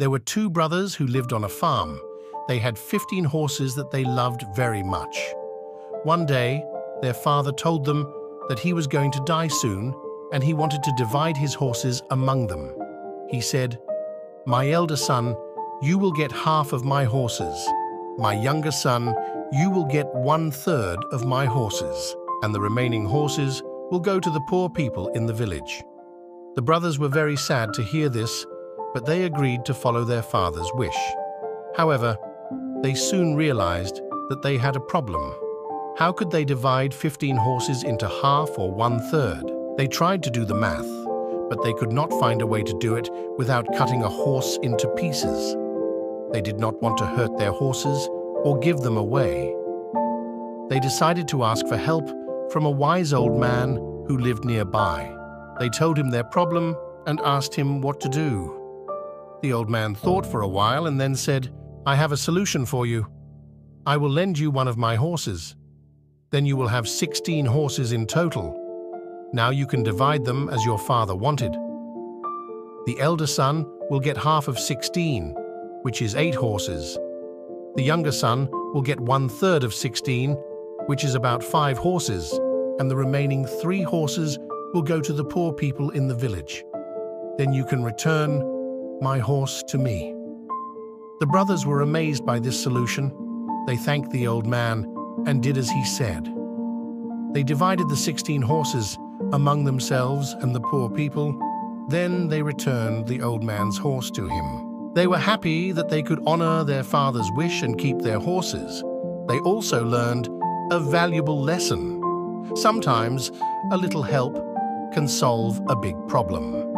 There were two brothers who lived on a farm. They had 15 horses that they loved very much. One day, their father told them that he was going to die soon, and he wanted to divide his horses among them. He said, "My elder son, you will get half of my horses. My younger son, you will get 1/3 of my horses, and the remaining horses will go to the poor people in the village." The brothers were very sad to hear this, but they agreed to follow their father's wish. However, they soon realized that they had a problem. How could they divide 15 horses into half or 1/3? They tried to do the math, but they could not find a way to do it without cutting a horse into pieces. They did not want to hurt their horses or give them away. They decided to ask for help from a wise old man who lived nearby. They told him their problem and asked him what to do. The old man thought for a while and then said, "I have a solution for you. I will lend you one of my horses. Then you will have 16 horses in total. Now you can divide them as your father wanted. The elder son will get half of 16, which is 8 horses. The younger son will get 1/3 of 16, which is about 5 horses, and the remaining 3 horses will go to the poor people in the village. Then you can return my horse to me." The brothers were amazed by this solution. They thanked the old man and did as he said. They divided the 16 horses among themselves and the poor people. Then they returned the old man's horse to him. They were happy that they could honor their father's wish and keep their horses. They also learned a valuable lesson. Sometimes a little help can solve a big problem.